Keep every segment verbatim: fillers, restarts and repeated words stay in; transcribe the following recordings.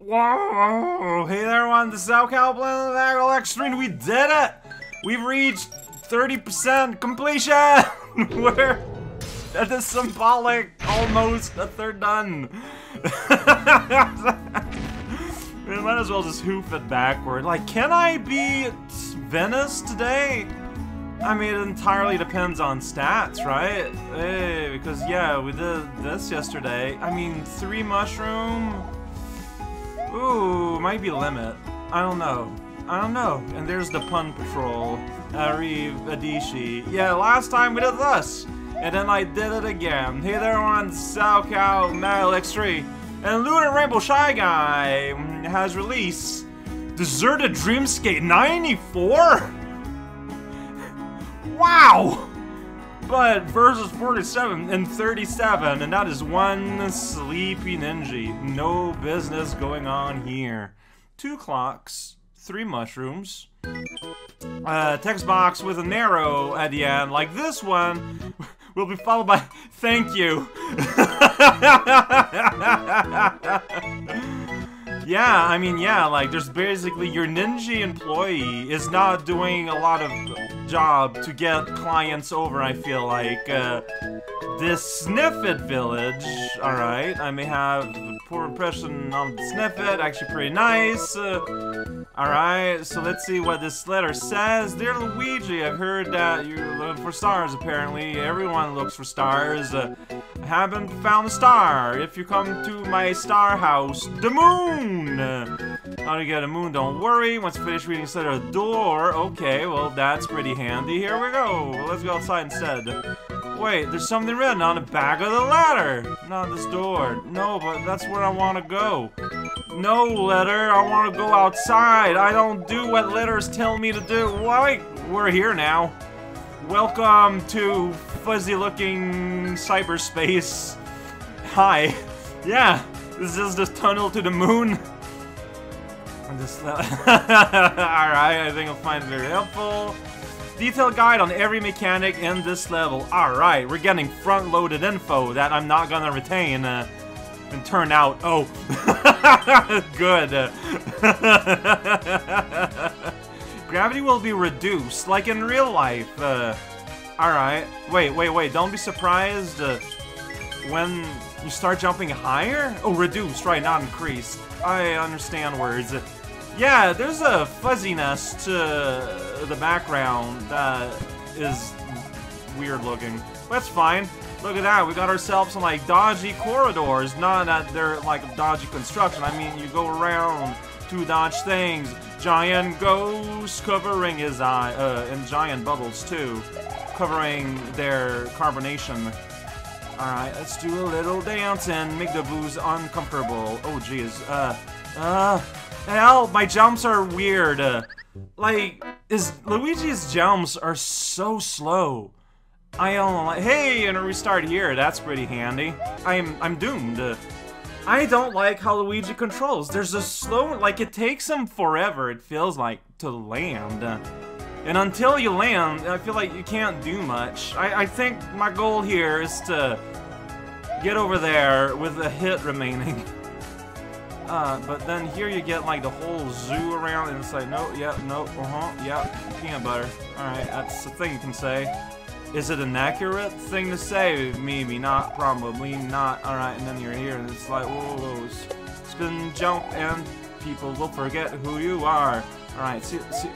Whoa! Hey there, everyone. This is raocow playing MaGLX three, and we did it. We've reached thirty percent completion. We're that is symbolic. Almost a third done. We might as well just hoof it backward. Like, can I be Venice today? I mean, it entirely depends on stats, right? Hey, because yeah, we did this yesterday. I mean, three mushroom. Ooh, might be limit. I don't know. I don't know. And there's the pun patrol. Arrive Adishi. Yeah, last time we did this, and then I did it again. Hey there, everyone. raocow, MaGLX three, and Lunar Rainbow Shy Guy has released Deserted Dreamscape ninety-four. Wow! But versus forty-seven and thirty-seven, and that is one sleepy ninja. No business going on here. Two clocks, three mushrooms, a text box with an arrow at the end, like this one, will be followed by thank you. Yeah, I mean, yeah, like, there's basically your ninja employee is not doing a lot of job to get clients over, I feel like. Uh, this Sniffit village, alright, I may have a poor impression on the Sniffit, actually pretty nice. Uh, alright, so let's see what this letter says. Dear Luigi, I've heard that you're looking for stars, apparently. Everyone looks for stars. Uh, I haven't found a star. If you come to my star house, the moon! How to get a moon, don't worry. Once finished reading, set a door. Okay, well, that's pretty handy. Here we go. Let's go outside instead. Wait, there's something written on the back of the ladder. Not this door. No, but that's where I want to go. No, letter. I want to go outside. I don't do what letters tell me to do. Why? We're here now. Welcome to fuzzy-looking cyberspace. Hi. Yeah. This is the tunnel to the moon. Just, uh, alright, I think I'll find it very helpful. Detailed guide on every mechanic in this level. Alright, we're getting front-loaded info that I'm not gonna retain. Uh, and turn out, oh. Good. Gravity will be reduced, like in real life. Uh, alright, wait, wait, wait, don't be surprised uh, when... You start jumping higher? Oh, reduced, right, not increased. I understand words. Yeah, there's a fuzziness to the background that is weird looking. That's fine. Look at that, we got ourselves some, like, dodgy corridors. Not that they're, like, dodgy construction. I mean, you go around to dodge things. Giant ghosts covering his eye, uh, and giant bubbles, too. Covering their carbonation. Alright, let's do a little dance and make the booze uncomfortable. Oh, jeez. Uh, uh, hell, my jumps are weird. Uh, like, is Luigi's jumps are so slow. I don't like. Hey, and a restart here. That's pretty handy. I'm, I'm doomed. Uh, I don't like how Luigi controls. There's a slow, like, it takes him forever. It feels like to land. Uh, And until you land, I feel like you can't do much. I, I think my goal here is to get over there with a hit remaining. Uh, but then here you get like the whole zoo around and it's like, no, yeah, no, uh-huh, yeah, peanut butter. Alright, that's a thing you can say. Is it an accurate thing to say? Maybe not, probably not. Alright, and then you're here and it's like, whoa, whoa, whoa, spin, jump, and people will forget who you are. Alright, see, see,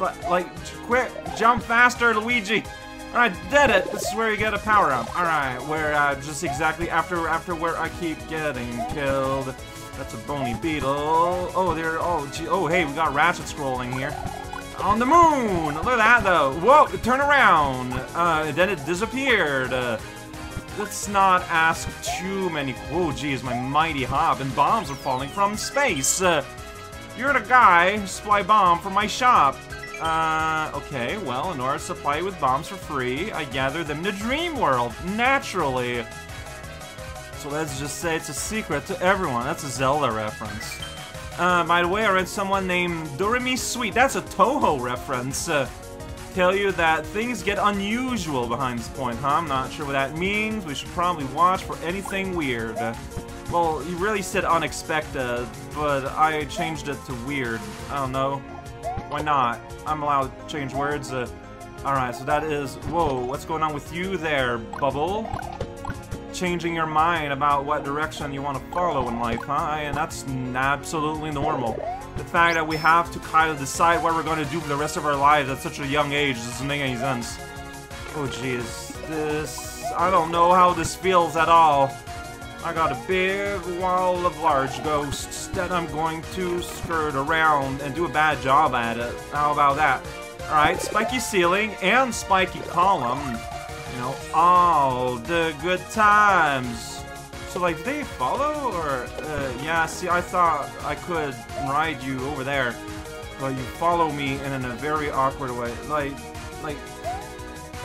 like, like, quick, jump faster, Luigi! Alright, did it! This is where you get a power-up. Alright, where, uh, just exactly after, after where I keep getting killed. That's a bony beetle. Oh, there, oh, gee, oh, hey, we got Ratchet scrolling here. On the moon! Look at that, though. Whoa, turn around! Uh, then it disappeared. Uh, let's not ask too many, oh, geez, my mighty hop, and bombs are falling from space. Uh, You're the guy, supply bomb for my shop. Uh, okay, well, in order to supply you with bombs for free, I gather them in the dream world, naturally. So let's just say it's a secret to everyone. That's a Zelda reference. Uh, by the way, I read someone named Doremy Sweet. That's a Toho reference. Uh, tell you that things get unusual behind this point, huh? I'm not sure what that means. We should probably watch for anything weird. Well, you really said unexpected, but I changed it to weird. I don't know. Why not? I'm allowed to change words. Uh, Alright, so that is... Whoa, what's going on with you there, Bubble? Changing your mind about what direction you want to follow in life, huh? And that's absolutely normal. The fact that we have to kind of decide what we're going to do for the rest of our lives at such a young age doesn't make any sense. Oh, jeez. This... I don't know how this feels at all. I got a big wall of large ghosts that I'm going to skirt around and do a bad job at it. How about that? Alright, spiky ceiling and spiky column. You know, all the good times. So, like, do they follow? Or, uh, yeah, see, I thought I could ride you over there. But you follow me and in a very awkward way. Like, like,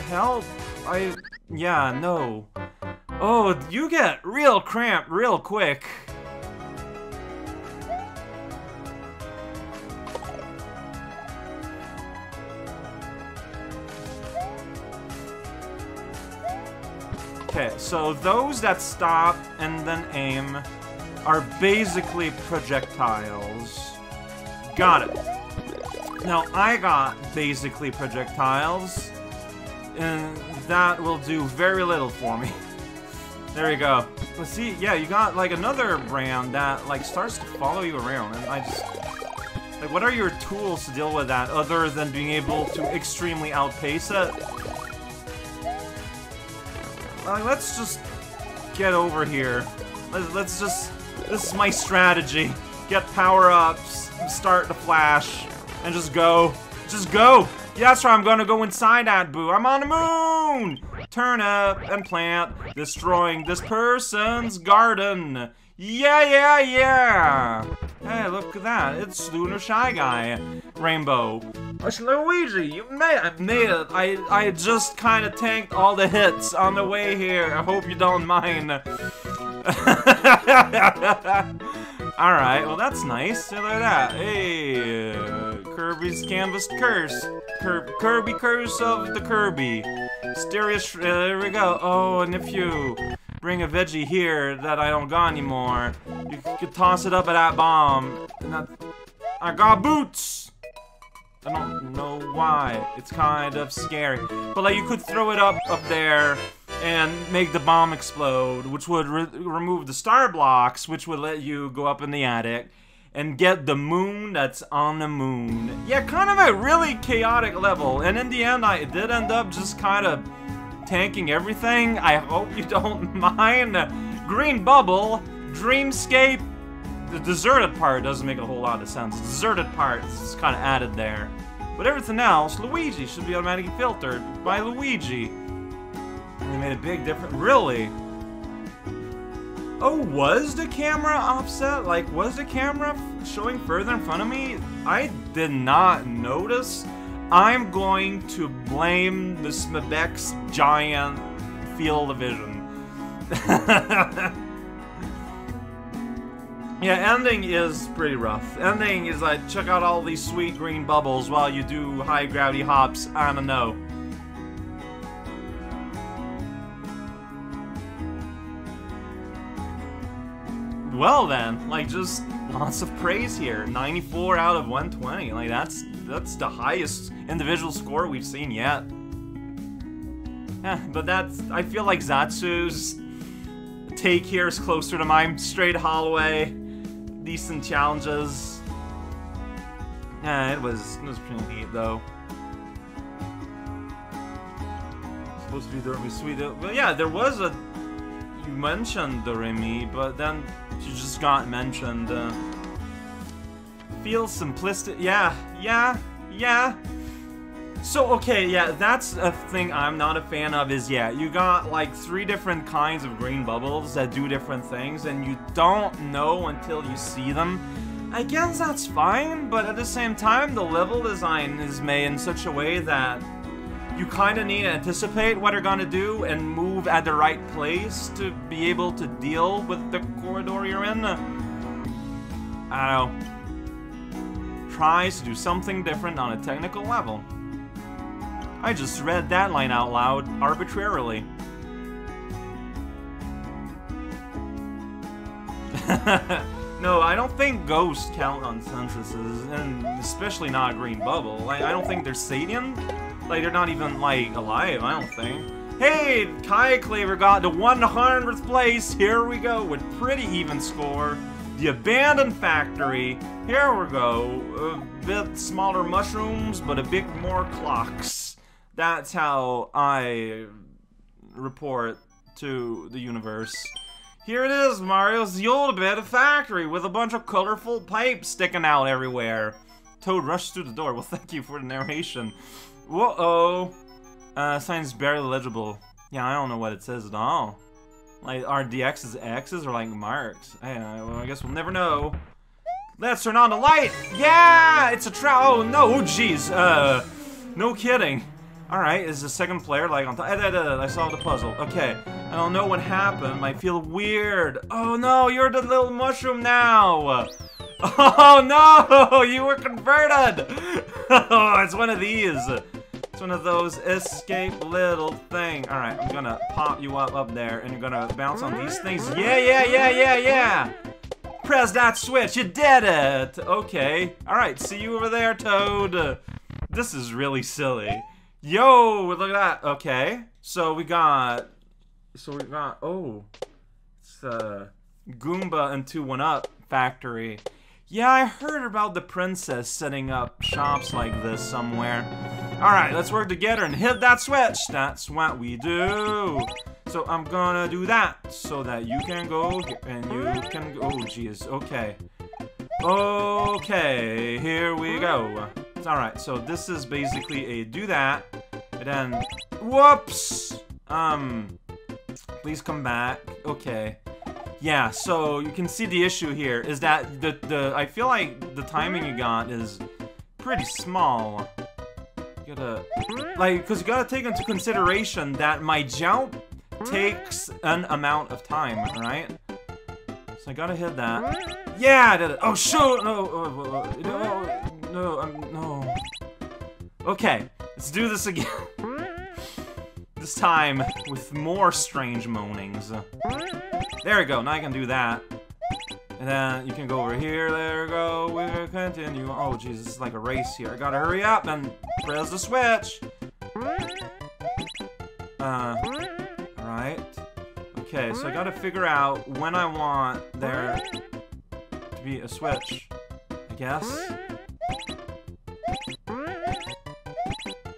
help? I, yeah, no. Oh, you get real cramped real quick. Okay, so those that stop and then aim are basically projectiles. Got it. Now, I got basically projectiles, and that will do very little for me. There you go. But see, yeah, you got, like, another brand that, like, starts to follow you around, and I just... Like, what are your tools to deal with that, other than being able to extremely outpace it? Like, let's just get over here. Let's, let's just... This is my strategy. Get power-ups, start the flash, and just go. Just go! Yeah, that's right, I'm gonna go inside that boo. I'm on the moon! Turn up and plant, destroying this person's garden. Yeah, yeah, yeah! Hey, look at that. It's Lunar Shy Guy. Rainbow. It's Luigi, you made it. I made it. I, I just kind of tanked all the hits on the way here. I hope you don't mind. Alright, well that's nice. Look at that. Hey, uh, Kirby's Canvas Curse. Cur Kirby Curse of the Kirby. Mysterious, uh, there we go. Oh, and if you... bring a veggie here that I don't got anymore. You could toss it up at that bomb. And that, I got boots! I don't know why. It's kind of scary. But like, you could throw it up up there and make the bomb explode, which would re remove the star blocks, which would let you go up in the attic and get the moon that's on the moon. Yeah, kind of a really chaotic level. And in the end, I did end up just kind of tanking everything. I hope you don't mind. Green Bubble, Dreamscape. The deserted part doesn't make a whole lot of sense. The deserted part is kind of added there. But everything else, Luigi should be automatically filtered by Luigi. They made a big difference. Really? Oh, was the camera offset? Like, was the camera showing further in front of me? I did not notice. I'm going to blame the Smebec's giant field of vision. Yeah, ending is pretty rough. Ending is like, check out all these sweet green bubbles while you do high gravity hops. I don't know. Well then, like, just lots of praise here. ninety-four out of one twenty. Like, that's that's the highest individual score we've seen yet. Yeah, but that's... I feel like Zatsu's take here is closer to mine. Straight hallway, decent challenges. Yeah, it was, it was pretty neat, though. Supposed to be Doremy Sweet. Well, yeah, there was a... You mentioned Doremy, but then... She just got mentioned. Uh, feels simplistic. Yeah, yeah, yeah. So, okay, yeah, that's a thing I'm not a fan of is, yeah, you got, like, three different kinds of green bubbles that do different things, and you don't know until you see them. I guess that's fine, but at the same time, the level design is made in such a way that you kind of need to anticipate what they're gonna do and move at the right place to be able to deal with the corridor you're in. I don't know. Tries to do something different on a technical level. I just read that line out loud arbitrarily. No, I don't think ghosts count on censuses, and especially not a green bubble. Like, I don't think they're sentient. Like, they're not even, like, alive, I don't think. Hey, Kai Claver got to one hundredth place. Here we go with pretty even score. The Abandoned Factory. Here we go. A bit smaller mushrooms, but a bit more clocks. That's how I report to the universe. Here it is, Mario's the old abandoned factory with a bunch of colorful pipes sticking out everywhere. Toad rushed through the door. Well, thank you for the narration. Whoa-oh. Uh, sign's barely legible. Yeah, I don't know what it says at all. Like, are D X's X's or like marks? I, well, I guess we'll never know. Let's turn on the light! Yeah! It's a trap! Oh no! Oh jeez! Uh, no kidding. Alright, is the second player like on top? I solved the puzzle. Okay. I don't know what happened. I feel weird. Oh no, you're the little mushroom now! Oh no! You were converted! Oh, it's one of these. It's one of those escape little thing. Alright, I'm gonna pop you up up there and you're gonna bounce on these things. Yeah, yeah, yeah, yeah, yeah! Press that switch, you did it! Okay. Alright, see you over there, Toad. This is really silly. Yo, look at that. Okay, so we got, so we got, oh, it's the Goomba and two one up factory. Yeah, I heard about the princess setting up shops like this somewhere. All right, let's work together and hit that switch. That's what we do. So I'm gonna do that so that you can go and you can go. Oh, jeez. Okay. Okay, here we go. Alright, so this is basically a do that, and then, whoops! Um, please come back, okay. Yeah, so you can see the issue here is that the, the I feel like the timing you got is pretty small. You gotta, like, because you gotta take into consideration that my jump takes an amount of time, right? So I gotta hit that. Yeah, I did it. Oh, shoot! No, oh, oh, no. No, I'm, no. Okay, let's do this again. This time with more strange moanings. There we go, now I can do that. And then you can go over here, there we go, we're gonna continue. Oh jeez, this is like a race here. I gotta hurry up and press the switch. Uh, alright. Okay, so I gotta figure out when I want there to be a switch, I guess.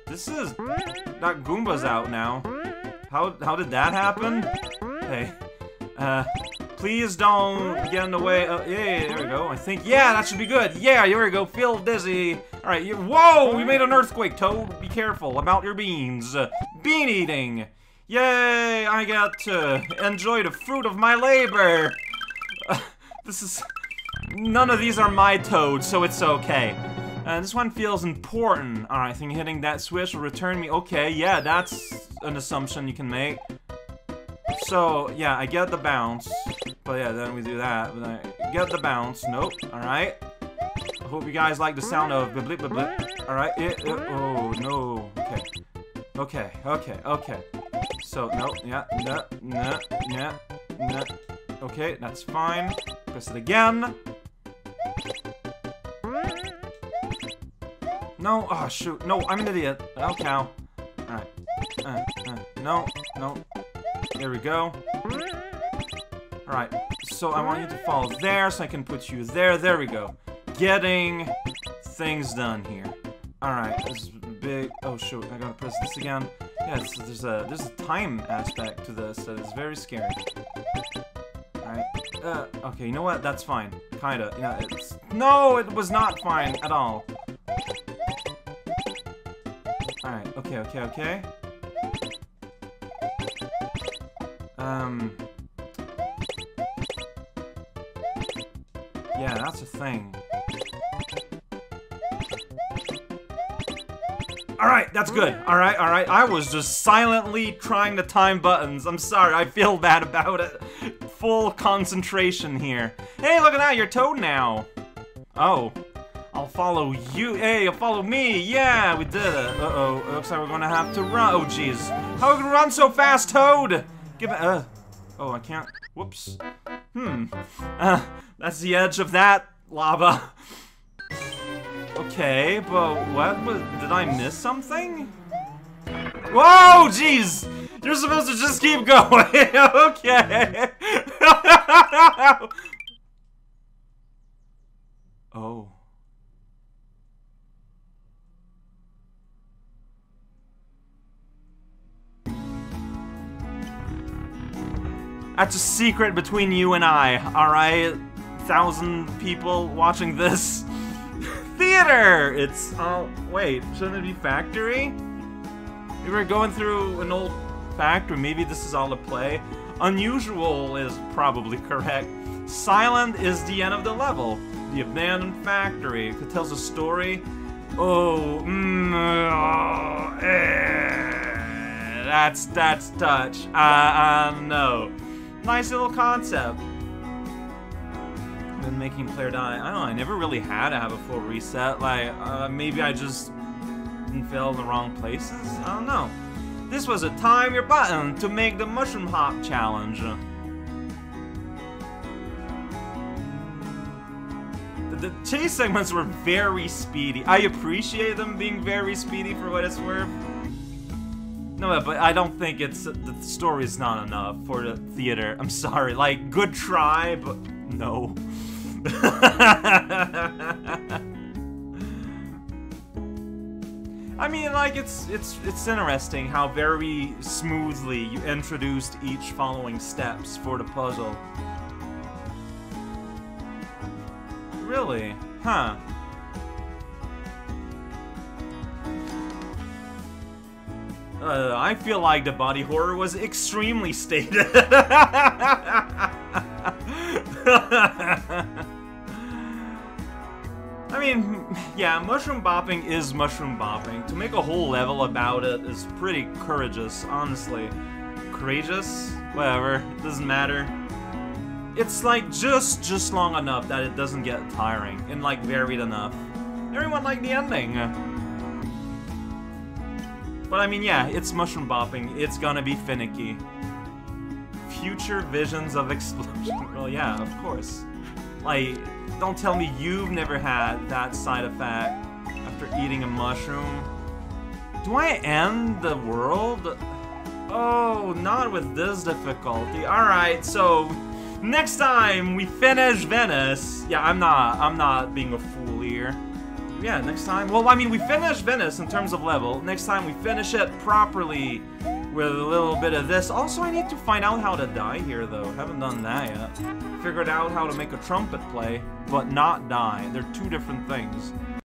This is... that Goomba's out now. How, how did that happen? Hey. Uh, please don't get in the way of... Yeah, yeah, there we go. I think... Yeah, that should be good. Yeah, here we go. Feel dizzy. Alright, whoa! We made an earthquake, Toad. Be careful about your beans. Bean eating. Yay! I got to enjoy the fruit of my labor. Uh, this is... None of these are my Toads, so it's okay. Uh, this one feels important. Alright, I think hitting that switch will return me. Okay, yeah, that's an assumption you can make. So, yeah, I get the bounce. But yeah, then we do that. But I get the bounce. Nope. Alright. I hope you guys like the sound of blip blip blip. Alright. Oh, no. Okay. Okay, okay, okay. So, no, yeah, no, no, no, no. Okay, that's fine. Press it again. No, oh shoot, no, I'm an idiot. Raocow. Alright. Uh, uh, no, no. There we go. Alright, so I want you to fall there so I can put you there. There we go. Getting things done here. Alright, this is big. Oh shoot, I gotta press this again. Yeah, this, there's, a, there's a time aspect to this that is very scary. Alright. Uh, okay, you know what? That's fine. Kinda. Yeah, it's... No, it was not fine at all. Alright, okay, okay, okay. Um... Yeah, that's a thing. Alright, that's good. Alright, alright. I was just silently trying to time buttons. I'm sorry, I feel bad about it. Full concentration here. Hey, look at that, you're Toad now. Oh. I'll follow you. Hey, you'll follow me. Yeah, we did it. Uh-oh. Looks like we're gonna have to run. Oh, jeez. How are we gonna run so fast, Toad? Give it. Uh. Oh, I can't. Whoops. Hmm. Uh, That's the edge of that lava. Okay, but what was... Did I miss something? Whoa, jeez! You're supposed to just keep going! Okay! Oh. That's a secret between you and I, alright? Thousand people watching this. Theater! It's, oh, wait, shouldn't it be factory? We were going through an old factory, maybe this is all a play. Unusual is probably correct. Silent is the end of the level. The Abandoned Factory. It tells a story. Oh, mm, oh eh, that's, that's touch. I, I know. Nice little concept. Been making player die. I don't know, I never really had to have a full reset. Like, uh, maybe I just didn't fail in the wrong places? I don't know. This was a time your button to make the mushroom hop challenge. The, the chase segments were very speedy. I appreciate them being very speedy for what it's worth. No, but I don't think it's... The story's not enough for the theater. I'm sorry. Like, good try, but no. I mean, like, it's it's it's interesting how very smoothly you introduced each following steps for the puzzle. Really? Huh. Uh, I feel like the body horror was extremely stated. I mean, yeah, mushroom bopping is mushroom bopping. To make a whole level about it is pretty courageous, honestly. Courageous? Whatever, it doesn't matter. It's like just, just long enough that it doesn't get tiring, and like varied enough. Everyone liked the ending. But I mean, yeah, it's mushroom bopping, it's gonna be finicky. Future visions of explosion. Well, yeah, of course. Like, don't tell me you've never had that side effect after eating a mushroom. Do I end the world? Oh, not with this difficulty. Alright, so next time we finish Venice. Yeah, I'm not, I'm not being a fool here. Yeah, next time. Well, I mean, we finished Venice in terms of level. Next time we finish it properly with a little bit of this. Also, I need to find out how to die here, though. Haven't done that yet. Figured out how to make a trumpet play, but not die. They're two different things.